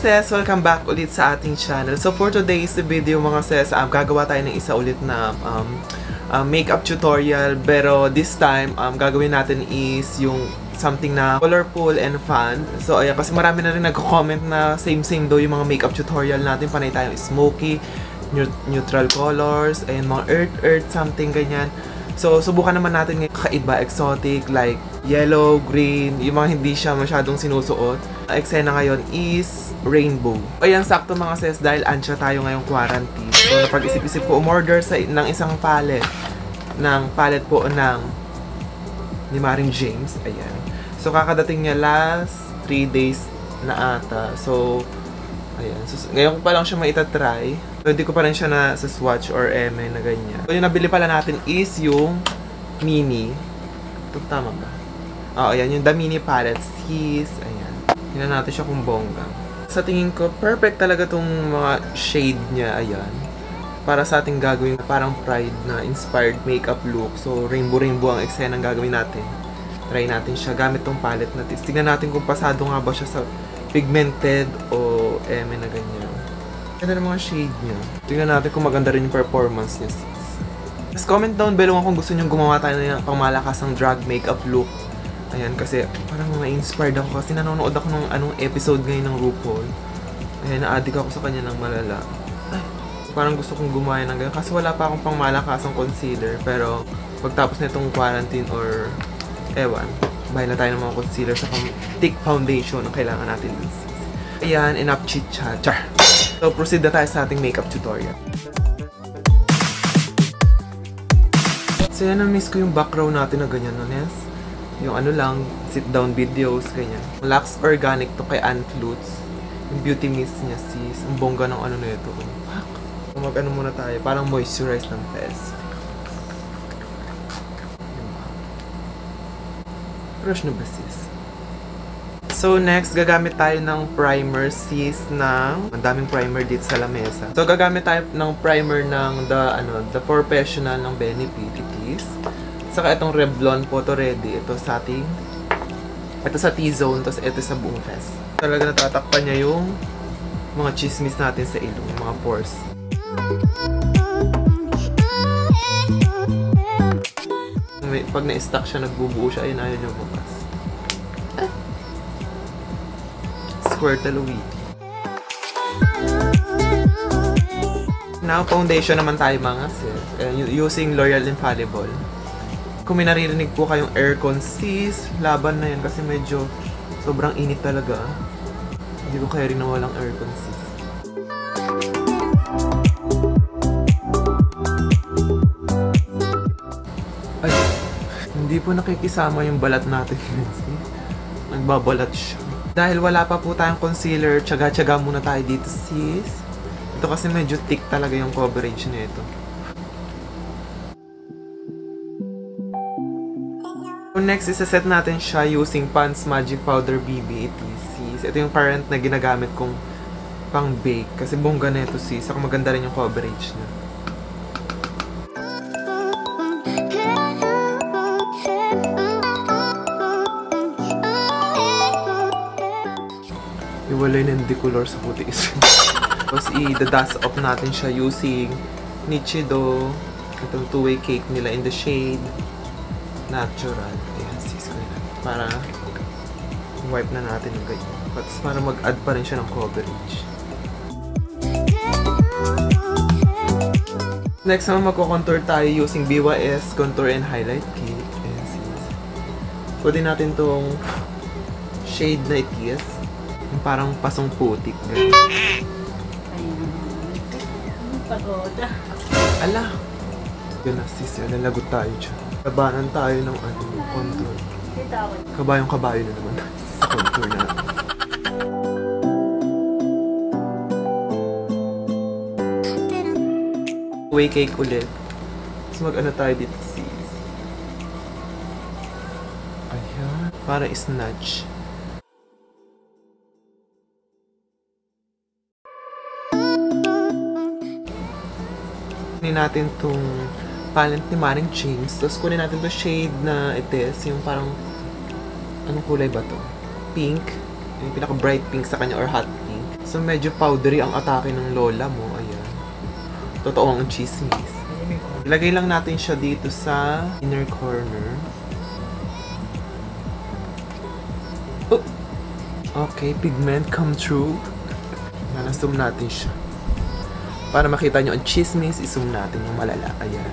sis, welcome back ulit sa ating channel. So for today's video mga sis, gagawa tayo ng isa ulit na makeup tutorial, pero this time gagawin natin is yung something na colorful and fun. So ayan, kasi marami na rin nagko-comment na same daw yung mga makeup tutorial natin, panay tayong smoky, neutral colors, and mga earth something ganyan. So subukan naman natin ng kakaiba, exotic like yellow, green, yung mga hindi siya masyadong sinusuot. Ang eksena ngayon is rainbow. Ayan, sakto mga sis, dahil antsya tayo ngayong quarantine. So napag-isip-isip ko umorder ng isang palette. Ng palette po ng ni Maring James. Ayan. So kakadating niya last 3 days na ata. So ayan. So ngayon ko pa lang siya maitatry. So hindi ko pa rin siya na sa swatch or eme na ganyan. So yung nabili pala natin is yung mini. Ito tama ba? Oh, ayan, yung The Mini Palettes. His, ayan. Tingnan natin siya kung bongga. Sa tingin ko, perfect talaga tong mga shade niya, ayan. Para sa ating gagawin parang pride na inspired makeup look. So, rainbow ang eksena ang gagawin natin. Try natin siya gamit tong palette natin. Tingnan natin kung pasado nga ba siya sa pigmented o eme na ganyan. Ganda ng mga shade niya. Tingnan natin kung maganda rin yung performance niya. Just comment down below kung gusto nyo gumawa tayo ng pangmalakasang drag makeup look. Ayan, kasi parang na-inspired ako kasi nanonood ako ng anong episode ngayon ng RuPaul. Ayan, na-addict ako sa kanya ng malala. Ay, parang gusto kong gumawa ng ganyan kasi wala pa akong pangmalakasang concealer. Pero pagtapos na itong quarantine or ewan, bahay na tayo ng mga concealer sa thick foundation ang kailangan natin. Ayan, enough chit-chat. Char! So proceed na tayo sa ating makeup tutorial. So yan, na-miss ko yung background natin na ganyan, no, Ness? Yung ano lang, sit-down videos, ganyan. Luxe Organic to kay Aunt Lutz. Yung beauty mist niya, sis. Ang bongga ng ano na ito. Fuck! Mag-ano muna tayo, parang moisturize ng face. Crush na ba, sis? So next, gagamit tayo ng primer, sis, na madaming primer dito sa lamesa. So gagamit tayo ng primer ng the Professional ng Benefit. It is. Saka itong Revlon po to ready. Ito sa T-zone, tapos ito sa buong face. Talaga natatakpan niya yung mga chismis natin sa ilong, yung mga pores. Pag na-stuck siya, nagbubuo siya, ayun yung bukas. Squirtle-weed. Now, foundation naman tayo mga sis. Using L'Oreal Infallible. Kung may naririnig po kayong aircon, sis, laban na yan kasi medyo sobrang init talaga. Hindi ko kaya rin na walang aircon, sis. Ay, hindi po nakikisama yung balat natin. Nagbabalat siya. Dahil wala pa po tayong concealer, tsaga-tsaga muna tayo dito, sis. Ito kasi medyo thick talaga yung coverage na ito. Next, isa-set natin siya using Pant's Magic Powder BB. Sis, ito yung parent na ginagamit kong pang-bake. Kasi bongga na ito, sis. Saka maganda rin yung coverage niya. Iwalay na yung decolor sa puti. Tapos i-dust off natin siya using Nichido. Itong two-way cake nila in the shade Natural. Ayan, sis, ko na. Para wipe na natin ng ganyan. Tapos para mag-add pa rin siya ng coverage. Next naman, magko-contour tayo using BYS Contour and Highlight Kit. Ayan, sis. Pwede natin tong shade na itis. Yung parang pasong putik. Ayan. Pagoda. Ala! Yun na, sis. Yun, nalagot tayo dyan. Kabanan tayo ng ano, contour. Kabayong-kabayo na naman sa contour na. Way cake ulit. So mag-ano tayo dito, sis. Ayan. Para snatch. Kunin natin itong palette ni Maring James. Tapos kunin natin to shade na itis. Yung parang, anong kulay ba to? Pink. Yung pinaka-bright pink sa kanya or hot pink. So, medyo powdery ang atake ng lola mo. Ayan. Totoo ang chismis. Ilagay lang natin siya dito sa inner corner. Oh! Okay, pigment come true. Nasum natin siya. Para makita nyo ang chismis, isum natin yung malala. Ayan.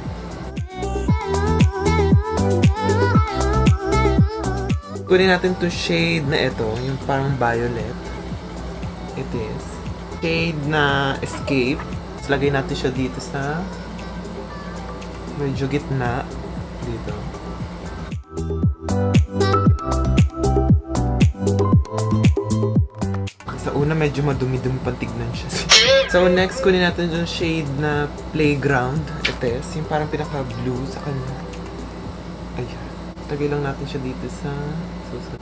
Kunin natin itong shade na ito. Yung parang violet. It is. Shade na escape. Tapos lagay natin siya dito sa medyo gitna. Dito. Sa una medyo madumi-dumi pantignan siya. So next, kunin natin yung shade na playground. It is. Yung parang pinaka-blue sa kanya. Ayan. Tagay lang natin siya dito sa susunod.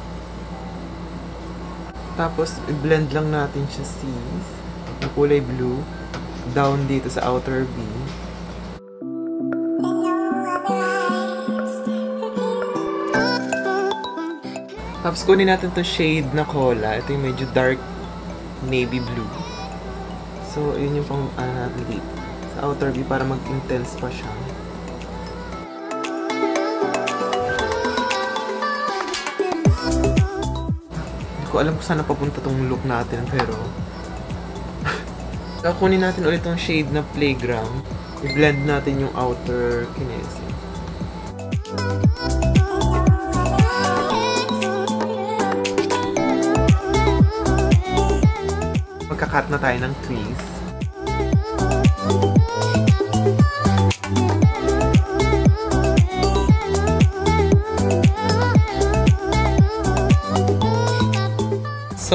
Tapos, i-blend lang natin siya, sis. Ang kulay blue. Down dito sa outer V. Tapos, kunin natin itong shade na cola. Ito yung medyo dark navy blue. So, yun yung pang, natin dito. Sa outer V, para mag-intense pa siya. Alam ko saan napapunta tong look natin, pero kunin natin ulit tong shade na playground. I-blend natin yung outer kinesi. Magka-cut na tayo ng crease.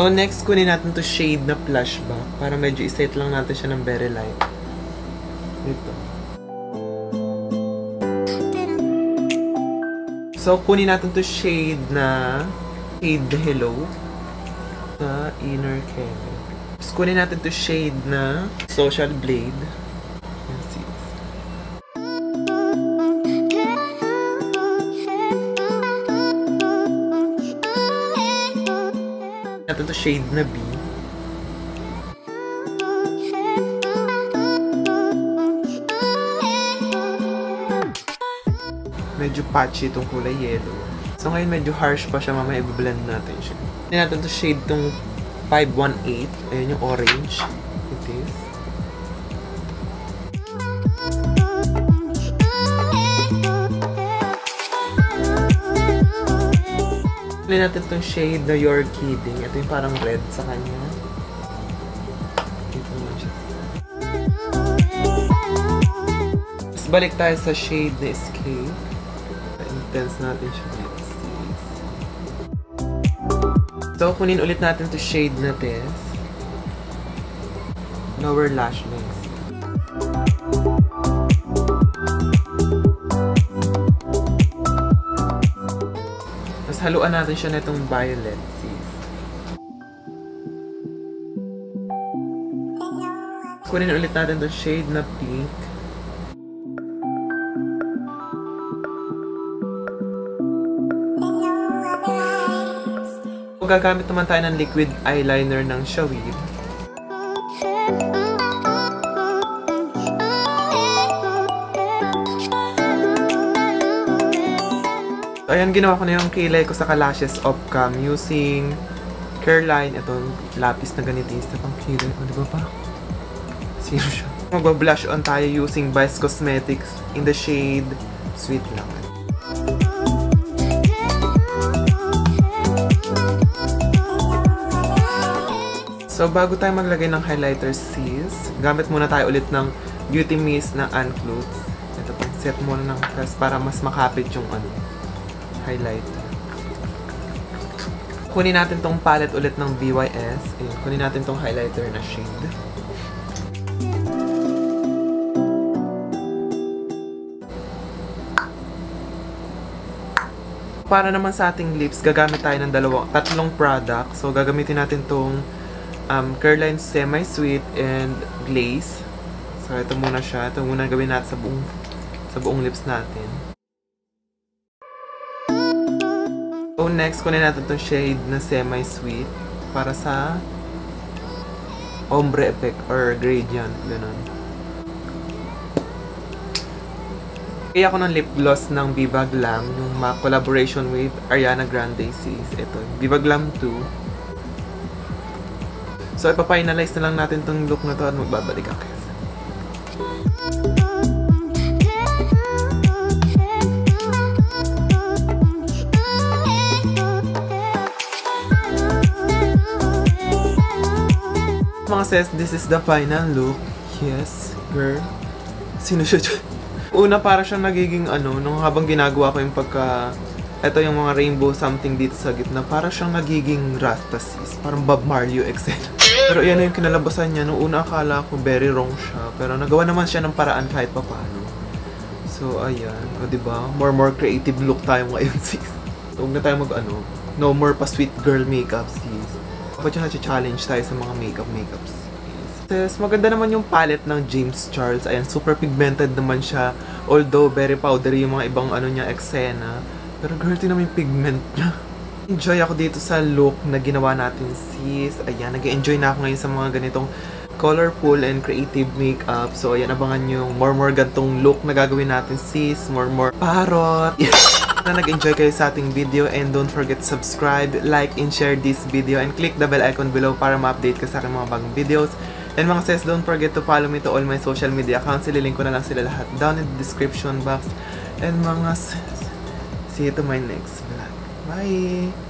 So next, kunin natin to shade na plush ba, para medyo iset lang natin siya ng very light. Dito. So kunin natin to shade na hello sa inner corner. Tapos kunin natin to shade na social blade. Natin to shade na B. Medyo patchy itong kulay yellow. So ngayon medyo harsh pa siya, mamaya i-blend natin siya. Natin to shade itong 518. Ayan yung orange. It is. Kunin natin itong shade na You're Kidding. Ito yung parang red sa kanya. Dito naman siya. Tapos balik tayo sa shade na Escape. Intense natin siya. So kunin ulit natin itong shade na Tess. Lower lash lines. Haluan natin siya na itong violet, sis. Kunin ulit natin itong shade na pink. Gagamit naman tayo ng liquid eyeliner ng Shawee. Ayan, ginawa ko na yung kilay ko sa Kalashes Off Cam using Careline. Itong lapis na ganitista pang kilay ko. Diba pa? Zero siya. Magbablush on tayo using Vice Cosmetics in the shade Sweet Lang. So, bago tayo maglagay ng highlighter, sis, gamit muna tayo ulit ng Beauty Mist ng Unclothed. Ito pang set muna ng press para mas makapit yung ano, highlight. Kunin natin tong palette ulit ng BYS. Ayan, kunin natin tong highlighter na shade. Para naman sa ating lips, gagamit tayo ng tatlong product. So, gagamitin natin tong Careline Semi-Sweet and Glaze. So, ito muna siya. Ito muna gawin natin sa buong lips natin. So next, kunin natin itong shade na Semi-Sweet para sa ombre effect or gradient, ganun. Kaya ako ng lip gloss ng Viva Glam, yung collaboration with Ariana Grande sis. Ito, Viva Glam 2. So, ipapainalize na lang natin tong look na to at magbabalik ako. Says, this is the final look. Yes, girl. Sino siya dyan? Una, para siyang nagiging ano, nung habang ginagawa ko yung pagka, eto yung mga rainbow something dito sa gitna, para siyang nagiging rasta sis. Parang Bob Marley etc. Pero yan yung kinalabasan niya. Nung una, akala ko very wrong siya. Pero nagawa naman siya ng paraan kahit pa paano. So, ayan. O, diba? More creative look tayo ngayon sis. Huwag na tayo mag-ano. No more pa sweet girl makeup sis. Dapat yung nacha-challenge tayo sa mga makeups. Yes, maganda naman yung palette ng James Charles. Ayan, super pigmented naman siya. Although, very powdery yung mga ibang ano niya, eksena. Pero girl, tingnan mo yung pigment niya. Enjoy ako dito sa look na ginawa natin sis. Ayan, nag-enjoy na ako ngayon sa mga ganitong colorful and creative makeup. So, ayan, abangan yung more gantong look na gagawin natin sis. More parot. Yes. Na nag-enjoy kayo sa ating video, and don't forget to subscribe, like, and share this video, and click the bell icon below para ma-update ka sa aking mga bagong videos. And mga sis, don't forget to follow me to all my social media accounts. Ililink ko na lang sila lahat down in the description box. And mga sis, see you to my next vlog. Bye!